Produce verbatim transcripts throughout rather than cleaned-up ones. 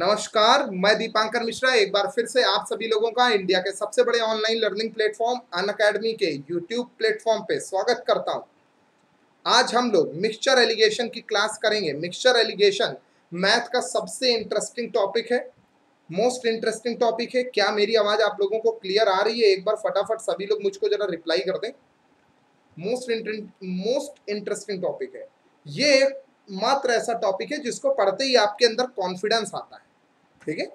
नमस्कार, मैं दीपांकर मिश्रा एक बार फिर से आप सभी लोगों का इंडिया के सबसे बड़े ऑनलाइन लर्निंग प्लेटफॉर्म अनअकैडमी के यूट्यूब प्लेटफॉर्म पे स्वागत करता हूं। आज हम लोग मिक्सचर एलिगेशन की क्लास करेंगे। मिक्सचर एलिगेशन मैथ का सबसे इंटरेस्टिंग टॉपिक है, मोस्ट इंटरेस्टिंग टॉपिक है। क्या मेरी आवाज़ आप लोगों को क्लियर आ रही है? एक बार फटाफट सभी लोग मुझको जरा रिप्लाई कर दें। मोस्ट मोस्ट इंटरेस्टिंग टॉपिक है ये, एक मात्र ऐसा टॉपिक है जिसको पढ़ते ही आपके अंदर कॉन्फिडेंस आता है। ठीक है,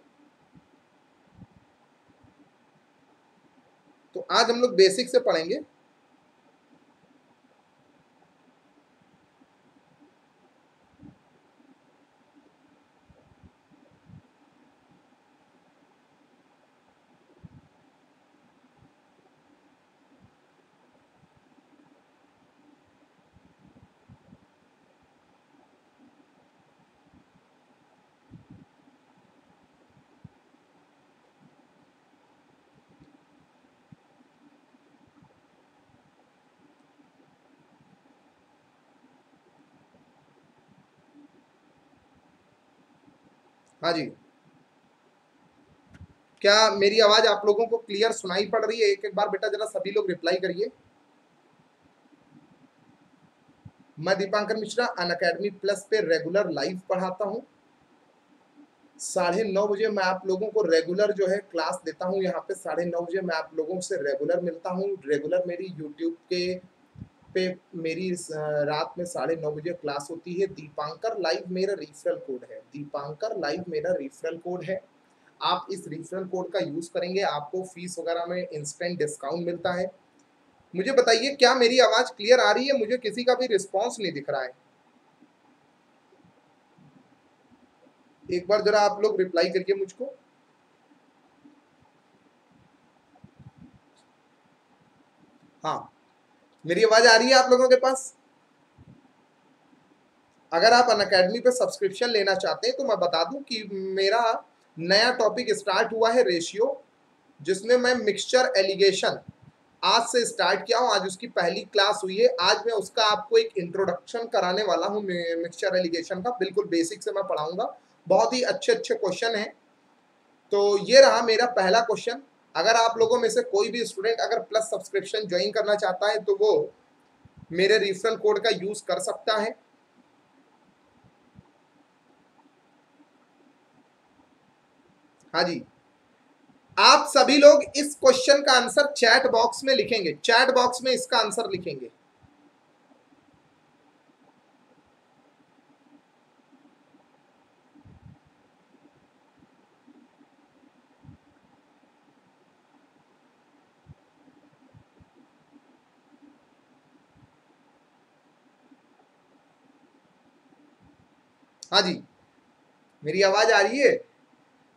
तो आज हम लोग बेसिक से पढ़ेंगे। हाँ जी, क्या मेरी आवाज आप लोगों को क्लियर सुनाई पड़ रही है? एक एक बार बेटा जरा सभी लोग रिप्लाई करिए। मैं दीपांकर मिश्रा अनअकैडमी प्लस पे रेगुलर लाइव पढ़ाता हूँ। साढ़े नौ बजे मैं आप लोगों को रेगुलर जो है क्लास देता हूँ यहाँ पे। साढ़े नौ बजे मैं आप लोगों से रेगुलर मिलता हूँ। रेगुलर मेरी यूट्यूब के पे मेरी रात में साढ़े नौ बजे क्लास होती है। दीपांकर लाइव मेरा रेफरल कोड है। दीपांकर लाइव मेरा रेफरल कोड है। आप इस रेफरल कोड का यूज़ करेंगे, आपको फीस वगैरह में इंस्टेंट डिस्काउंट मिलता है। मुझे बताइए क्या मेरी आवाज़ क्लियर आ रही है? मुझे किसी का भी रिस्पॉन्स नहीं दिख रहा है। एक बार जरा आप लोग रिप्लाई करके मुझको। हाँ, मेरी आवाज आ रही है आप लोगों के पास? अगर आप अनअकैडमी पे सब्सक्रिप्शन लेना चाहते हैं तो मैं बता दूं कि मेरा नया टॉपिक स्टार्ट हुआ है रेशियो, जिसमें मैं मिक्सचर एलिगेशन आज से स्टार्ट किया हूं। आज उसकी पहली क्लास हुई है। आज मैं उसका आपको एक इंट्रोडक्शन कराने वाला हूं मिक्सचर एलिगेशन का। बिल्कुल बेसिक से मैं पढ़ाऊँगा, बहुत ही अच्छे अच्छे क्वेश्चन हैं। तो ये रहा मेरा पहला क्वेश्चन। अगर आप लोगों में से कोई भी स्टूडेंट अगर प्लस सब्सक्रिप्शन ज्वाइन करना चाहता है तो वो मेरे रेफरल कोड का यूज कर सकता है। हाँ जी, आप सभी लोग इस क्वेश्चन का आंसर चैट बॉक्स में लिखेंगे। चैट बॉक्स में इसका आंसर लिखेंगे। हाँ जी, मेरी आवाज आ रही है।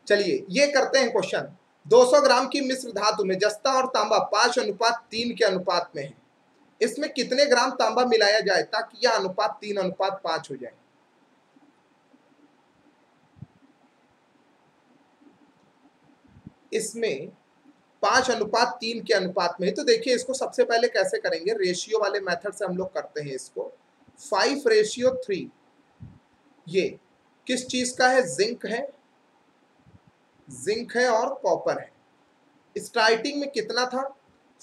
चलिए ये करते हैं क्वेश्चन। दो सौ ग्राम की मिश्र धातु में जस्ता और तांबा पांच अनुपात तीन के अनुपात में है। इसमें कितने ग्राम तांबा मिलाया जाए ताकि यह अनुपात तीन अनुपात पांच हो जाए? इसमें पांच अनुपात तीन के अनुपात में है। तो देखिए, इसको सबसे पहले कैसे करेंगे? रेशियो वाले मेथड से हम लोग करते हैं इसको। फाइव रेशियो थ्री ये किस चीज का है? जिंक है, जिंक है और कॉपर है। स्टार्टिंग में कितना था?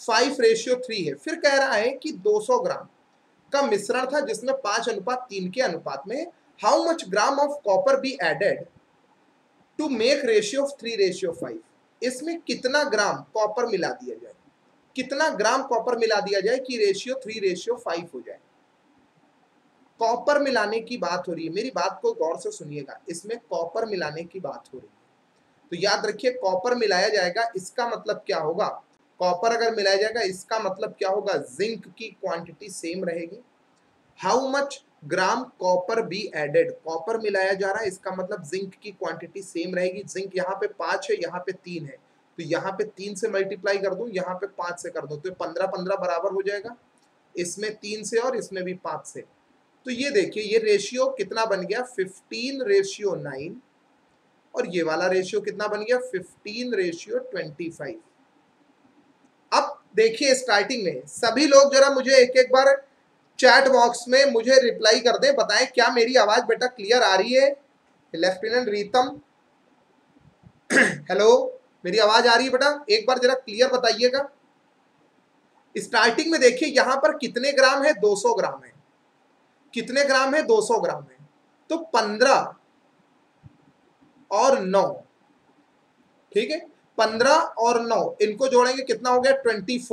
फाइव रेशियो थ्री है। फिर कह रहा है कि दो सौ ग्राम का मिश्रण था जिसमें पांच अनुपात तीन के अनुपात में। How much gram of copper be added to make ratio of three ratio five? इसमें कितना ग्राम कॉपर मिला दिया जाए, कितना ग्राम कॉपर मिला दिया जाए कि रेशियो थ्री रेशियो फाइव हो जाए? कॉपर मिलाने की बात हो रही है, मेरी बात को गौर से सुनिएगा। इसमें कॉपर मिलाने की बात हो रही है, तो याद रखिए कॉपर मिलाया जाएगा। इसका मतलब क्या होगा? कॉपर अगर मिलाया जाएगा इसका मतलब क्या होगा? जिंक की क्वांटिटी सेम रहेगी। How much gram copper be added, copper मिलाया जा रहा है इसका मतलब जिंक की क्वांटिटी सेम रहेगी। जिंक यहाँ पे पाँच है, यहाँ पे तीन है, तो यहाँ पे तीन से मल्टीप्लाई कर दूँ, यहाँ पे पाँच से कर दूँ, तो पंद्रह पंद्रह बराबर हो जाएगा। इसमें तीन से और इसमें भी पाँच से। तो ये देखिए ये रेशियो कितना बन गया? Fifteen ratio nine. और ये वाला रेशियो कितना बन गया? Fifteen ratio twenty five. अब देखिए स्टार्टिंग में सभी लोग जरा मुझे एक एक बार चैट बॉक्स में मुझे रिप्लाई कर दें। बताएं क्या मेरी आवाज बेटा क्लियर आ रही है? लेफ्टिनेंट रितम, हेलो, मेरी आवाज आ रही है बेटा? एक बार जरा क्लियर बताइएगा। स्टार्टिंग में देखिए यहां पर कितने ग्राम है, दो सौ ग्राम है। कितने ग्राम है, दो सौ ग्राम है। तो पंद्रह और नौ, ठीक है, पंद्रह और नौ इनको जोड़ेंगे, कितना हो गया चौबीस।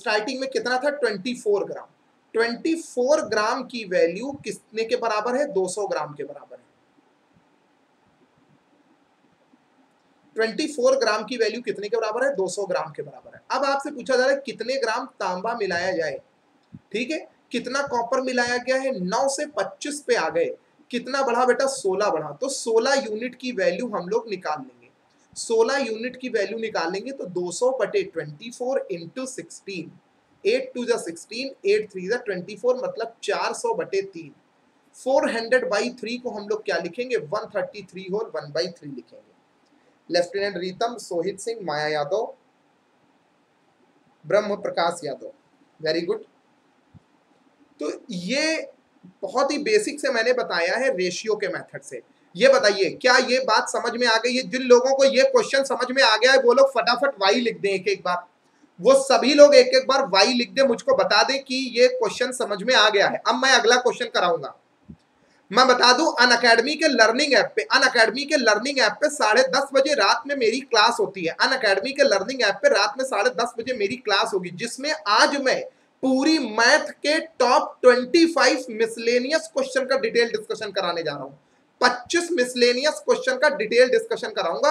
स्टार्टिंग में कितना था, चौबीस ग्राम। चौबीस ग्राम की वैल्यू कितने के बराबर है, दो सौ ग्राम के बराबर है। चौबीस ग्राम की वैल्यू कितने के बराबर है, दो सौ ग्राम के बराबर है। अब आपसे पूछा जा रहा है कितने ग्राम तांबा मिलाया जाए, ठीक है, कितना कॉपर मिलाया गया है, नौ से पच्चीस पे आ गए, कितना बढ़ा बेटा, सोलह बढ़ा। तो सोलह यूनिट की वैल्यू हम लोग निकाल लेंगे। सोलह यूनिट की वैल्यू निकाल लेंगे तो दो सौ बटे चौबीस इंटू सिक्सटीन, एट टू जा सिक्सटीन, एट थ्री जा चौबीस, मतलब चार सौ बटे तीन, फोर हंड्रेड बाई थ्री को हम लोग क्या लिखेंगे, one thirty three whole one by three लिखेंगे। Lieutenant Ritam, Sohit Singh, Maya Yadav, Brahm Prakash Yadav, very good. तो ये बहुत ही बेसिक से मैंने बताया है रेशियो के मेथड से। ये बताइए क्या ये बात समझ में आ गई है? जिन लोगों को ये क्वेश्चन समझ में आ गया है वो लोग फटाफट वाई लिख दें एक एक बार, वो सभी लोग एक एक बार वाई लिख दें, मुझको बता दें कि ये क्वेश्चन समझ में आ गया है। अब मैं अगला क्वेश्चन कराऊंगा। मैं बता दूं, अनअकैडमी के लर्निंग ऐप पे, अनअकैडमी के लर्निंग ऐप पे साढ़े दस बजे रात में मेरी क्लास होती है। अनअकैडमी के लर्निंग ऐप पे रात में साढ़े दस बजे मेरी क्लास होगी, जिसमें आज मैं पूरी मैथ के टॉप पच्चीस मिसलेनियस क्वेश्चन का डिटेल डिस्कशन कराने जा रहा हूँ। पच्चीस मिसलेनियस क्वेश्चन का डिटेल डिस्कशन कराऊंगा।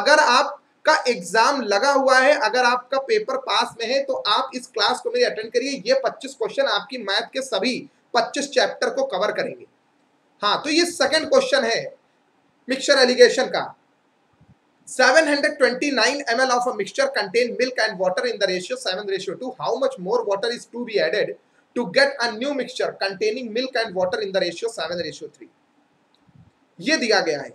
अगर आपका एग्जाम लगा हुआ है, अगर आपका पेपर पास में है, तो आप इस क्लास को मेरी अटेंड करिए। ये पच्चीस क्वेश्चन आपकी मैथ के सभी पच्चीस चैप्टर को कवर करेंगे। हाँ, तो ये सेकंड क्वेश्चन है मिक्सचर एलिगेशन का। Seven hundred twenty nine ml of a mixture contain milk and water in the ratio seven ratio two. How much more water is to be added to get a new mixture containing milk and water in the ratio seven ratio three? ये दिया गया है।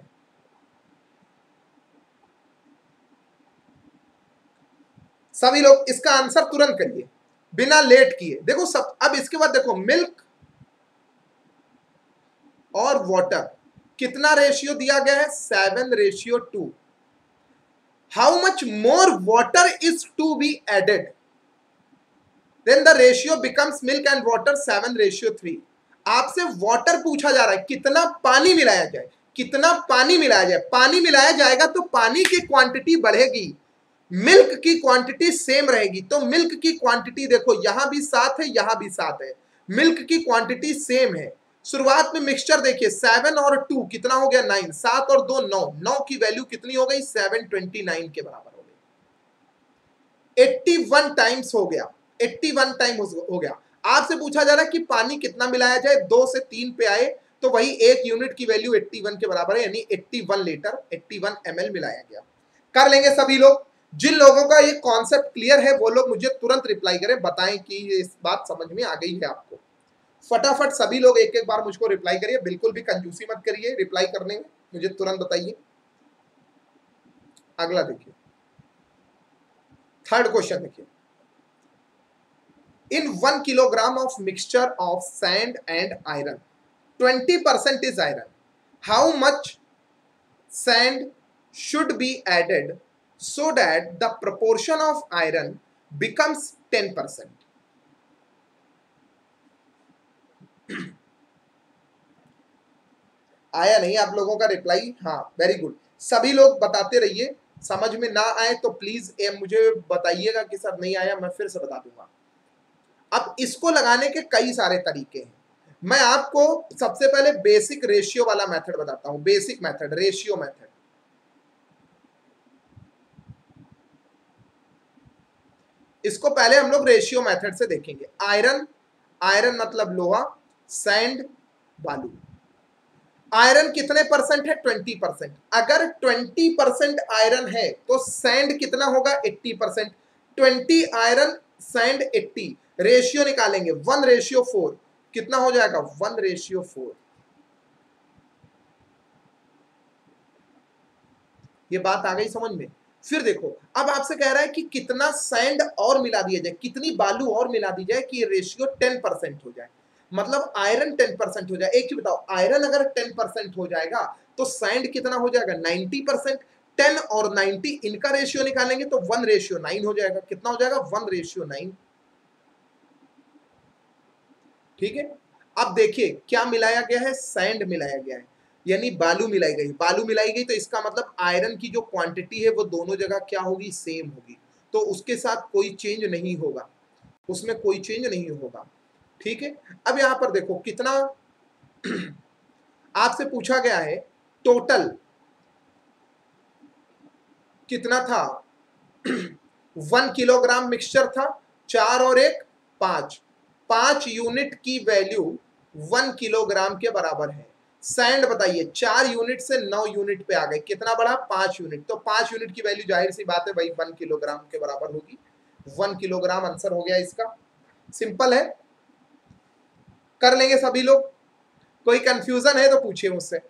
सभी लोग इसका answer तुरंत करिए बिना लेट किए। देखो सब, अब इसके बाद देखो मिल्क और वाटर कितना रेशियो दिया गया है, seven ratio two. How much more water is to be added, then the ratio becomes milk and water seven ratio three. आपसे वाटर पूछा जा रहा है, कितना पानी मिलाया जाए, कितना पानी मिलाया जाए। पानी मिलाया जाएगा तो पानी की क्वांटिटी बढ़ेगी, मिल्क की क्वांटिटी सेम रहेगी। तो मिल्क की क्वांटिटी देखो, यहां भी सात है, यहां भी सात है, मिल्क की क्वांटिटी सेम है। शुरुआत में मिक्सचर देखिए, सेवन और टू कितना हो गया, नाइन, सात और दो नौ, नौ की वैल्यू कितनी हो गई, सेवन ट्वेंटी नाइन के बराबर हो गई। एट्टी वन टाइम्स हो गया, एट्टी वन टाइम हो गया। आपसे पूछा जा रहा है कि पानी कितना मिलाया जाए, दो से तीन पे आए तो वही एक यूनिट की वैल्यू एट्टी वन के बराबर है, यानी eighty one litre, eighty one M L मिलाया गया। कर लेंगे सभी लोग। जिन लोगों का ये कॉन्सेप्ट क्लियर है वो लोग मुझे तुरंत रिप्लाई करें, बताएं कि ये बात समझ में आ गई है आपको। फटाफट सभी लोग एक एक बार मुझको रिप्लाई करिए, बिल्कुल भी कंजूसी मत करिए। रिप्लाई करने में मुझे तुरंत बताइए। अगला देखिए, थर्ड क्वेश्चन देखिए। In one kilogram of mixture of sand and iron, twenty percent is iron, how much sand should be added so that the proportion of iron becomes ten percent. आया नहीं आप लोगों का रिप्लाई? हाँ, very good. सभी लोग बताते रहिए। समझ में ना आए तो प्लीज ए, मुझे बताइएगा कि सर नहीं आया, मैं फिर से बता दूंगा। अब इसको लगाने के कई सारे तरीके हैं। मैं आपको सबसे पहले बेसिक रेशियो वाला मेथड बताता हूं। Basic method, ratio method. इसको पहले हम लोग रेशियो मेथड से देखेंगे। आयरन, आयरन मतलब लोहा, सैंड बालू। आयरन कितने परसेंट है, ट्वेंटी परसेंट। अगर ट्वेंटी परसेंट आयरन है तो सैंड कितना होगा, eighty percent. Twenty iron, sand eighty. Ratio निकालेंगे, वन रेशियो फोर, कितना हो जाएगा, वन रेशियो फोर। ये बात आ गई समझ में। फिर देखो, अब आपसे कह रहा है कि कितना सैंड और मिला दिया जाए, कितनी बालू और मिला दी जाए कि रेशियो टेन परसेंट हो जाए, मतलब आयरन टेन परसेंट हो जाए। एक चीज बताओ, आयरन अगर टेन परसेंट हो जाएगा तो सैंड कितना हो जाएगा, नाइन्टी परसेंट। टेन और नाइन्टी इनका रेशियो निकालेंगे तो वन रेशियो नाइन हो जाएगा। कितना हो जाएगा? One ratio nine. ठीक है, अब देखिए क्या मिलाया गया है, सैंड मिलाया गया है, यानी बालू मिलाई गई। बालू मिलाई गई तो इसका मतलब आयरन की जो क्वांटिटी है वो दोनों जगह क्या होगी? सेम होगी, तो उसके साथ कोई चेंज नहीं होगा, उसमें कोई चेंज नहीं होगा। ठीक है, अब यहाँ पर देखो कितना आपसे पूछा गया है, टोटल कितना था? वन किलोग्राम मिक्सचर था, चार और एक पांच, पांच यूनिट की वैल्यू वन किलोग्राम के बराबर है। सैंड बताइए, चार यूनिट से नौ यूनिट पे आ गए, कितना बढ़ा? पांच यूनिट। तो पांच यूनिट की वैल्यू जाहिर सी बात है वही वन किलोग्राम के बराबर होगी। वन किलोग्राम आंसर हो गया इसका। सिंपल है, कर लेंगे सभी लोग, कोई कंफ्यूजन है तो पूछिए मुझसे।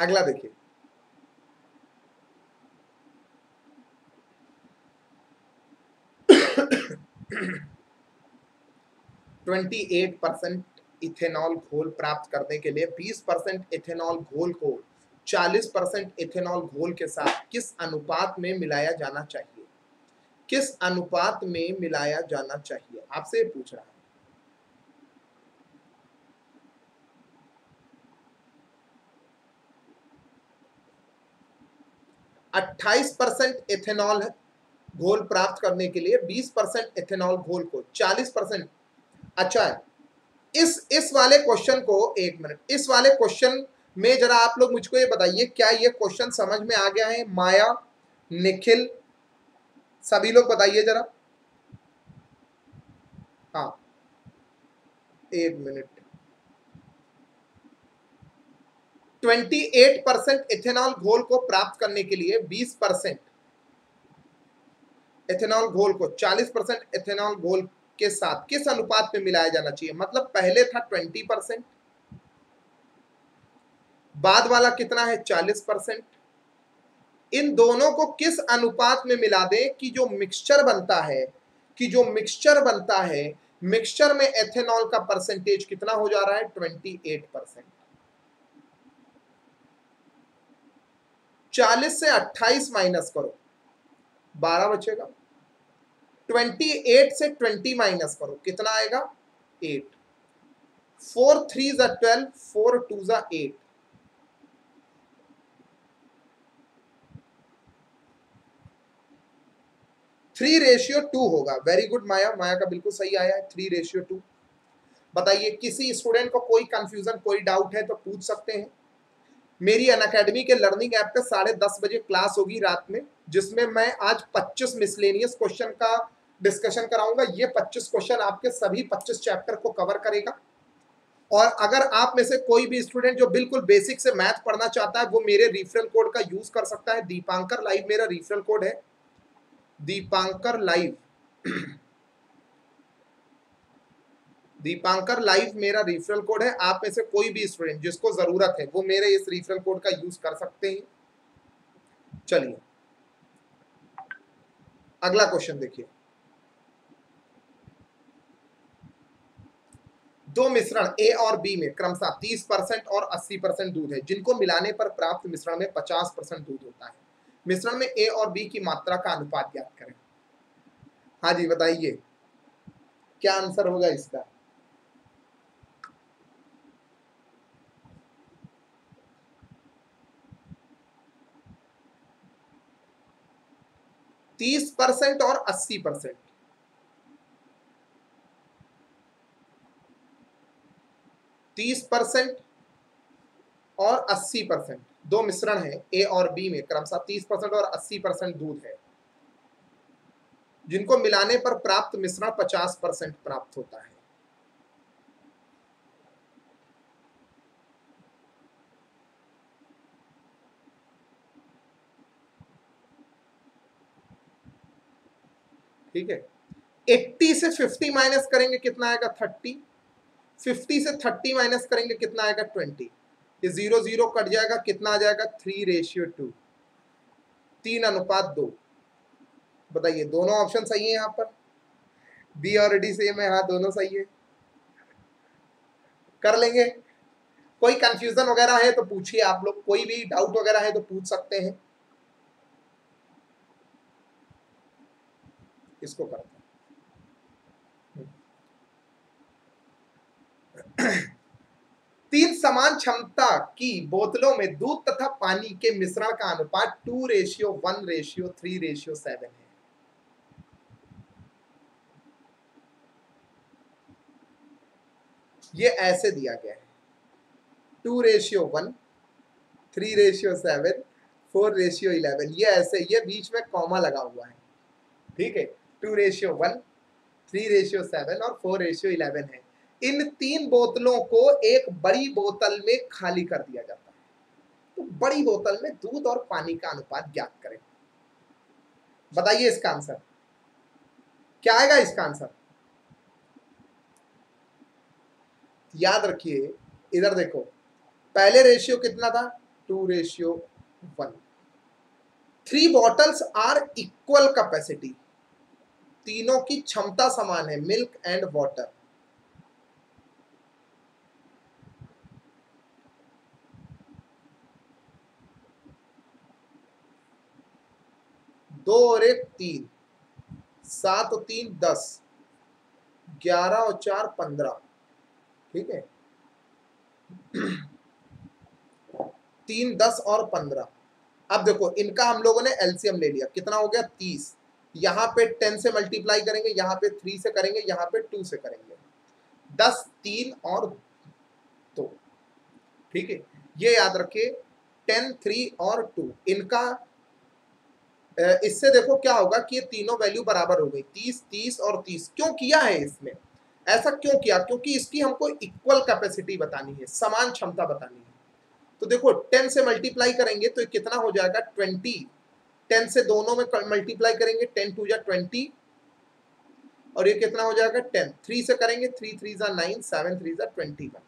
अगला देखिए, अट्ठाईस परसेंट इथेनॉल घोल प्राप्त करने के लिए बीस परसेंट इथेनॉल घोल को चालीस परसेंट इथेनॉल घोल के साथ किस अनुपात में मिलाया जाना चाहिए? किस अनुपात में मिलाया जाना चाहिए आपसे पूछ रहा है। अट्ठाईस परसेंट एथेनॉल घोल प्राप्त करने के लिए बीस परसेंट एथेनॉल घोल को चालीस परसेंट। अच्छा, इस इस वाले क्वेश्चन को एक मिनट, इस वाले क्वेश्चन में जरा आप लोग मुझको ये बताइए, क्या ये क्वेश्चन समझ में आ गया है? माया, निखिल, सभी लोग बताइए जरा। हाँ, एक मिनट। अट्ठाईस परसेंट एथेनॉल घोल को प्राप्त करने के लिए बीस परसेंट एथेनॉल घोल को चालीस परसेंट एथेनॉल घोल के साथ किस अनुपात में मिलाया जाना चाहिए? मतलब पहले था बीस परसेंट, बाद वाला कितना है? चालीस परसेंट। इन दोनों को किस अनुपात में मिला दें कि जो मिक्सचर बनता है, कि जो मिक्सचर बनता है, मिक्सचर में एथेनॉल का परसेंटेज कितना हो जा रहा है? अट्ठाईस परसेंट। चालीस से अट्ठाईस माइनस करो, बारह बचेगा। अट्ठाईस से बीस माइनस करो, कितना आएगा? आठ। फोर थ्री जा ट्वेल्व, फोर टू जा एट। थ्री रेशियो टू होगा। वेरी गुड माया, माया का बिल्कुल सही आया है, थ्री रेशियो टू। बताइए, किसी स्टूडेंट को कोई कंफ्यूजन, कोई डाउट है तो पूछ सकते हैं। मेरी अनअकैडमी के लर्निंग ऐप पे साढ़े दस बजे क्लास होगी रात में, जिसमें मैं आज पच्चीस मिसलेनियस क्वेश्चन का डिस्कशन कराऊंगा। ये पच्चीस क्वेश्चन आपके सभी पच्चीस चैप्टर को कवर करेगा। और अगर आप में से कोई भी स्टूडेंट जो बिल्कुल बेसिक से मैथ पढ़ना चाहता है, वो मेरे रेफरल कोड का यूज कर सकता है। दीपांकर लाइव मेरा रेफरल कोड है, दीपांकर लाइव। दीपांकर लाइव मेरा रेफरल कोड है। आप में से कोई भी स्टूडेंट जिसको जरूरत है, वो मेरे इस रेफरल कोड का यूज कर सकते हैं। चलिए अगला क्वेश्चन देखिए। दो मिश्रण ए और बी में क्रमशः तीस परसेंट और अस्सी परसेंट दूध है, जिनको मिलाने पर प्राप्त मिश्रण में पचास परसेंट दूध होता है। मिश्रण में ए और बी की मात्रा का अनुपात याद करें। हाँ जी, बताइए क्या आंसर होगा इसका? तीस परसेंट और अस्सी परसेंट तीस परसेंट और अस्सी परसेंट दो मिश्रण है ए और बी में क्रमशः तीस परसेंट और अस्सी परसेंट दूध है, जिनको मिलाने पर प्राप्त मिश्रण पचास परसेंट प्राप्त होता है। ठीक है, अस्सी से पचास माइनस करेंगे कितना आएगा? तीस। पचास से तीस माइनस करेंगे कितना आएगा? बीस। ये जीरो जीरो कट जाएगा, कितना आ जाएगा? तीन रेशियो टू, तीन अनुपात दो। बताइए, दोनों ऑप्शन सही है यहाँ पर? बी और डी सेम है। हाँ, दोनों सही है, कर लेंगे। कोई कंफ्यूजन वगैरह है तो पूछिए आप लोग, कोई भी डाउट वगैरह है तो पूछ सकते हैं। इसको करते हैं। तीन समान क्षमता की बोतलों में दूध तथा पानी के मिश्रण का अनुपात two ratio one ratio three ratio seven है। ये ऐसे दिया गया है two ratio one, three ratio seven, four ratio eleven. ये ऐसे, ये बीच में कॉमा लगा हुआ है, ठीक है। Two ratio one, three ratio seven और फोर रेशियो इलेवन है। इन तीन बोतलों को एक बड़ी बोतल में खाली कर दिया जाता है। तो बड़ी बोतल में दूध और पानी का अनुपात ज्ञात करें। बताइए इसका आंसर क्या आएगा। इसका आंसर याद रखिए, इधर देखो, पहले रेशियो कितना था, two ratio one. Three bottles are equal capacity, तीनों की क्षमता समान है, मिल्क एंड वाटर। दो और एक तीन, सात और तीन दस, ग्यारह और चार पंद्रह, ठीक है। तीन दस और पंद्रह। अब देखो इनका हम लोगों ने एलसीएम ले लिया, कितना हो गया तीस। यहाँ पे टेन से मल्टीप्लाई करेंगे, यहाँ पे थ्री से करेंगे, यहाँ पे टू से करेंगे। दस, तीन और दो, ठीक है। ये याद रखिए, टेन, थ्री और टू, इनका इससे देखो क्या होगा कि ये तीनों वैल्यू बराबर हो गई, तीस, तीस और तीस। क्यों किया है इसमें, ऐसा क्यों किया, क्योंकि इसकी हमको इक्वल कैपेसिटी बतानी है, समान क्षमता बतानी है। तो देखो टेन से मल्टीप्लाई करेंगे तो कितना हो जाएगा, ट्वेंटी। टेन से दोनों में मल्टीप्लाई करेंगे, टेन टू जा ट्वेंटी और ये कितना हो जाएगा टेन। थ्री से करेंगे, थ्री थ्री जा नाइन, सेवन थ्री जा ट्वेंटी वन,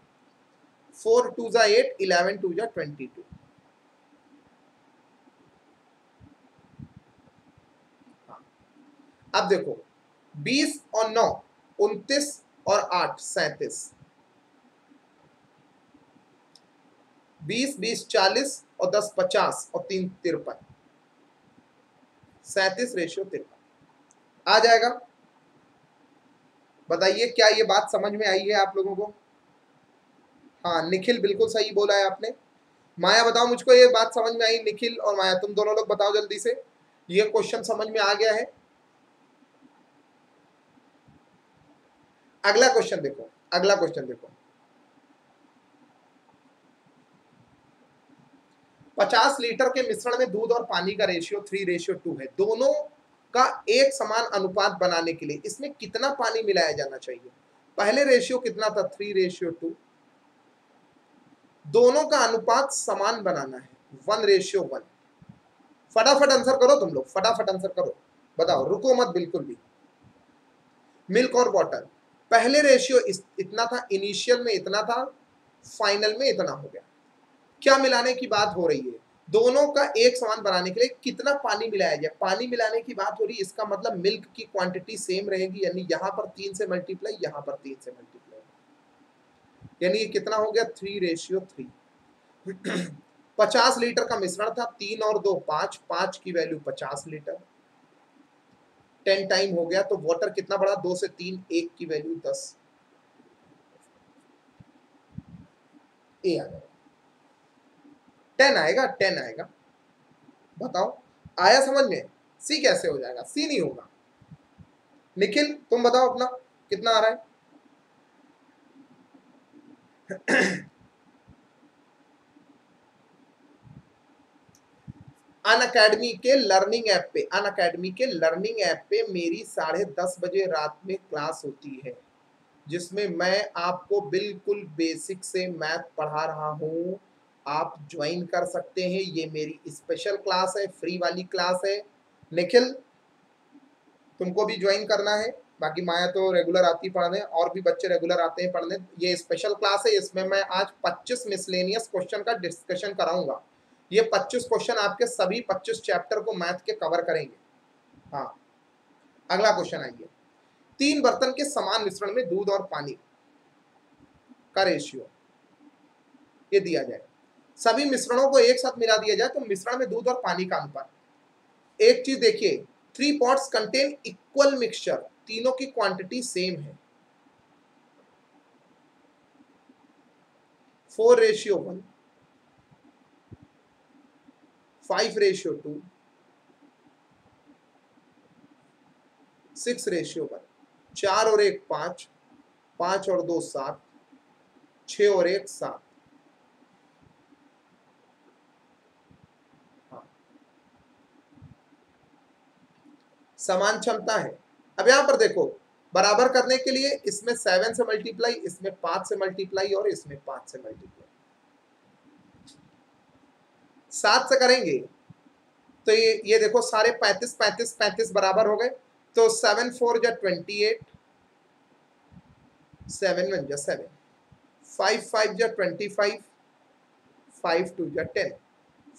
फोर टू जा एट, इलेवन टू जा ट्वेंटी टू। अब देखो बीस और नौ, उनतीस और आठ, सैंतीस। बीस, बीस चालीस और दस पचास और तीन तिरपन, सैंतीस रेशियो तिरपन आ जाएगा। बताइए क्या ये बात समझ में आई है आप लोगों को। हाँ निखिल बिल्कुल सही बोला है आपने। माया बताओ मुझको ये बात समझ में आई। निखिल और माया तुम दोनों लोग बताओ जल्दी से, ये क्वेश्चन समझ में आ गया है। अगला क्वेश्चन देखो, अगला क्वेश्चन देखो। पचास लीटर के मिश्रण में दूध और पानी का रेशियो थ्री रेशियो टू है। दोनों का एक समान अनुपात बनाने के लिए इसमें कितना पानी मिलाया जाना चाहिए। पहले रेशियो कितना था, थ्री रेशियो टू। दोनों का अनुपात समान बनाना है, वन रेशियो वन। फटाफट आंसर करो तुम लोग, फटाफट आंसर करो, बताओ, रुको मत बिल्कुल भी। मिल्क और वाटर, पहले रेशियो इतना था, इनिशियल में इतना था, फाइनल में इतना हो गया। क्या मिलाने की बात हो रही है, दोनों का एक समान बनाने के लिए कितना पानी मिलाया जाए। पानी मिलाने की बात हो रही है, इसका मतलब मिल्क की क्वांटिटी सेम रहेगी, यानी यहाँ पर तीन से मल्टीप्लाई, यहाँ पर तीन से मल्टीप्लाई, यानी ये कितना हो गया, थ्री रेशियो थ्री। पचास लीटर का मिश्रण था, तीन और दो पाँच, पाँच की वैल्यू पचास लीटर, टेन टाइम हो गया। तो वाटर कितना बढ़ा, दो से तीन, एक की वैल्यू दस, ए आ गया, टेन आएगा, टेन आएगा। बताओ आया समझ में। सी कैसे हो जाएगा, सी नहीं होगा। निखिल तुम बताओ अपना कितना आ रहा है। अनअकैडमी के लर्निंग ऐप पे, अनअकैडमी के लर्निंग ऐप पे मेरी साढ़े दस बजे रात में क्लास होती है, जिसमें मैं आपको बिल्कुल बेसिक से मैथ पढ़ा रहा हूँ। आप ज्वाइन कर सकते हैं, ये मेरी स्पेशल क्लास है, फ्री वाली क्लास है। निखिल तुमको भी ज्वाइन करना है, बाकी माया तो रेगुलर आती पढ़ने, और भी बच्चे रेगुलर आते हैं पढ़ने। ये स्पेशल क्लास है, इसमें मैं आज पच्चीस मिसलेनियस क्वेश्चन का डिस्कशन कराऊंगा। ये पच्चीस क्वेश्चन आपके सभी पच्चीस चैप्टर को मैथ के कवर करेंगे। हाँ अगला क्वेश्चन आइए। तीन बर्तन के समान मिश्रण में दूध और पानी का रेशियो, ये दिया जाए। सभी मिश्रणों को एक साथ मिला दिया जाए तो मिश्रण में दूध और पानी का अनुपात। एक चीज देखिए, three pots contain equal mixture, तीनों की क्वांटिटी सेम है। Four ratio one, five ratio two, six ratio one. चार और एक पांच, पांच और दो सात, छह और एक सात। समान क्षमता है। अब यहां पर देखो, बराबर करने के लिए इसमें सेवन से मल्टीप्लाई, इसमें पांच से मल्टीप्लाई और इसमें पांच से मल्टीप्लाई। सात से करेंगे तो ये ये देखो सारे पैंतीस पैंतीस पैंतीस बराबर हो गए। तो सेवन फोर जा ट्वेंटी एट, सेवन वन जा सेवन, फाइव फाइव जा ट्वेंटी फाइव, फाइव टू जा टेन,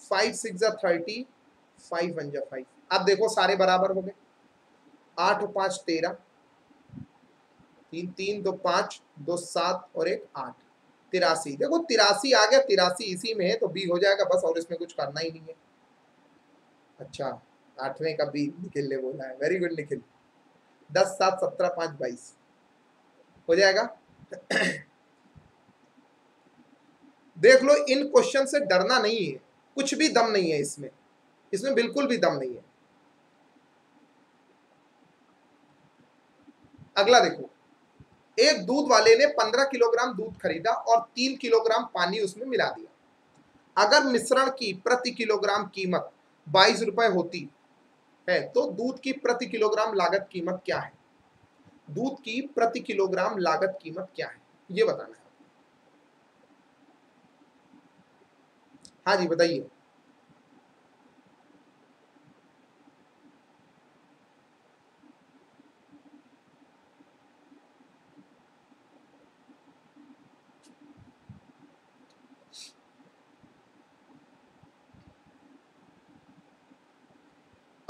फाइव सिक्स जा थर्टी, फाइव वन जा फाइव। अब देखो सारे बराबर हो गए। आठ और पाँच तेरह, तीन तीन दो पाँच, दो सात और एक आठ, तिरासी। देखो तिरासी आ गया, तिरासी इसी में है तो बी हो जाएगा बस, और इसमें कुछ करना ही नहीं है। अच्छा, आठवें का बी निखिल ने बोला है, वेरी गुड निखिल। दस सात सत्रह, पाँच बाईस हो जाएगा। देख लो, इन क्वेश्चन से डरना नहीं है, कुछ भी दम नहीं है इसमें, इसमें बिल्कुल भी दम नहीं है। अगला देखो, एक दूध वाले ने पंद्रह किलोग्राम दूध खरीदा और तीन किलोग्राम पानी उसमें मिला दिया। अगर मिश्रण की प्रति किलोग्राम कीमत बाईस रुपए होती है तो दूध की प्रति किलोग्राम लागत कीमत क्या है? दूध की प्रति किलोग्राम लागत कीमत क्या है, यह बताना है। हाँ जी बताइए।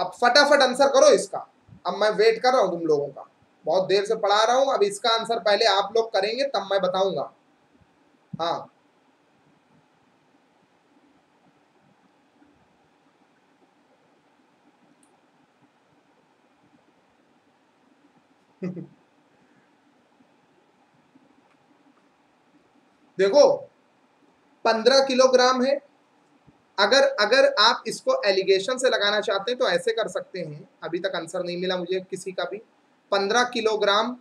अब फटाफट आंसर करो इसका। अब मैं वेट कर रहा हूं तुम लोगों का, बहुत देर से पढ़ा रहा हूं। अब इसका आंसर पहले आप लोग करेंगे तब मैं बताऊंगा। हाँ देखो पंद्रह किलोग्राम है। अगर अगर आप इसको एलिगेशन से लगाना चाहते हैं तो ऐसे कर सकते हैं। अभी तक आंसर नहीं मिला मुझे किसी का भी। पंद्रह किलोग्राम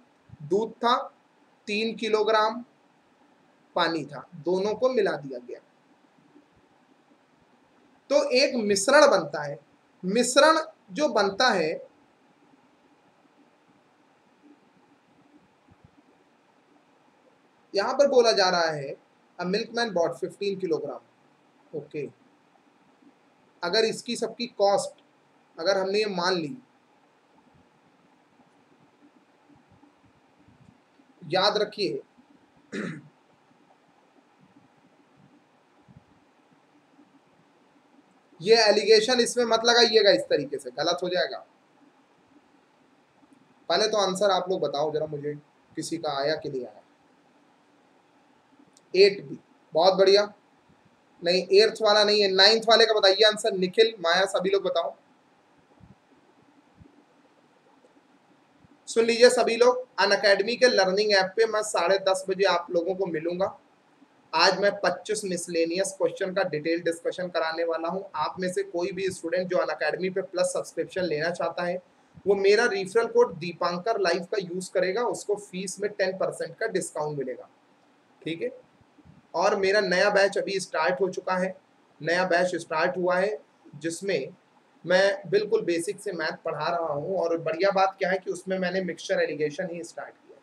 दूध था, तीन किलोग्राम पानी था, दोनों को मिला दिया गया तो एक मिश्रण बनता है। मिश्रण जो बनता है यहां पर बोला जा रहा है a milkman bought fifteen kilogram. Okay, अगर इसकी सबकी कॉस्ट अगर हमने ये मान ली, याद रखिए ये एलिगेशन इसमें मत लगाइएगा इस तरीके से, गलत हो जाएगा। पहले तो आंसर आप लोग बताओ जरा मुझे, किसी का आया कि नहीं आया। एट बी, बहुत बढ़िया। नहीं एट्थ वाला नहीं है, नाइन्थ वाले का बताइए आंसर। निखिल, माया, सभी लोग बताओ। सुन लीजिए सभी लोग, अनअकैडमी के लर्निंग ऐप पे मैं साढ़े दस बजे आप लोगों को मिलूंगा। आज मैं पच्चीस मिसलेनियस क्वेश्चन का डिटेल डिस्कशन कराने वाला हूं। आप में से कोई भी स्टूडेंट जो अनअकैडमी पे प्लस सब्सक्रिप्शन लेना चाहता है वो मेरा रेफरल कोड दीपांकर लाइव का यूज करेगा, उसको फीस में टेन परसेंट का डिस्काउंट मिलेगा, ठीक है। और मेरा नया बैच अभी स्टार्ट हो चुका है, नया बैच स्टार्ट हुआ है जिसमें मैं बिल्कुल बेसिक से मैथ पढ़ा रहा हूं। और बढ़िया बात क्या है कि उसमें मैंने मिक्सचर एलिगेशन ही स्टार्ट किया।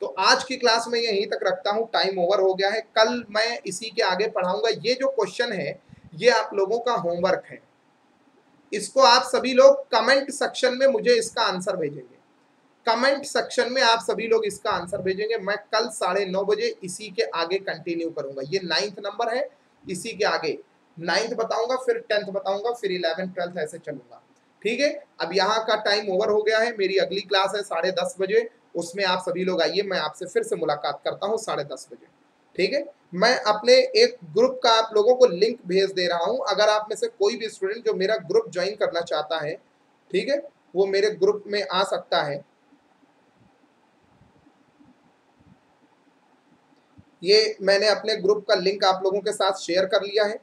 तो आज की क्लास में यहीं तक रखता हूं, टाइम ओवर हो गया है। कल मैं इसी के आगे पढ़ाऊंगा। ये जो क्वेश्चन है ये आप लोगों का होमवर्क है, इसको आप सभी लोग कमेंट सेक्शन में मुझे इसका आंसर भेजेंगे। कमेंट सेक्शन में आप सभी लोग इसका आंसर भेजेंगे। मैं कल साढ़े नौ बजे इसी के आगे कंटिन्यू करूंगा। ये नाइन्थ नंबर है, इसी के आगे नाइन्थ बताऊंगा, फिर टेंथ बताऊंगा, फिर इलेवन ट्वेल्थ ऐसे चलूंगा, ठीक है। अब यहाँ का टाइम ओवर हो गया है। मेरी अगली क्लास है साढ़े दस बजे, उसमें आप सभी लोग आइए। मैं आपसे फिर से मुलाकात करता हूँ साढ़े दस बजे। ठीक है। मैं अपने एक ग्रुप का आप लोगों को लिंक भेज दे रहा हूं, अगर आप में से कोई भी स्टूडेंट जो मेरा ग्रुप ज्वाइन करना चाहता है, ठीक है, वो मेरे ग्रुप में आ सकता है। ये मैंने अपने ग्रुप का लिंक आप लोगों के साथ शेयर कर लिया है।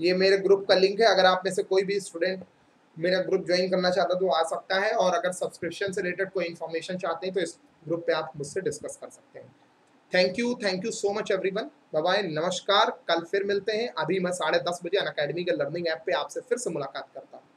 ये मेरे ग्रुप का लिंक है, अगर आप में से कोई भी स्टूडेंट मेरा ग्रुप ज्वाइन करना चाहता है तो आ सकता है, और अगर सब्सक्रिप्शन से रिलेटेड कोई इन्फॉर्मेशन चाहते हैं तो इस ग्रुप पे आप मुझसे डिस्कस कर सकते हैं। Thank you, thank you so much everyone, bye bye, नमस्कार। कल फिर मिलते हैं। अभी मैं साढ़े दस बजे अनअकैडमी के लर्निंग ऐप पे आपसे फिर से मुलाकात करता हूँ।